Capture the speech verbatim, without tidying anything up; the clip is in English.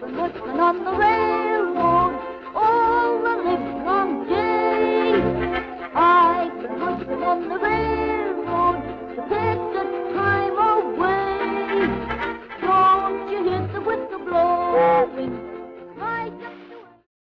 from Richmond on the rail.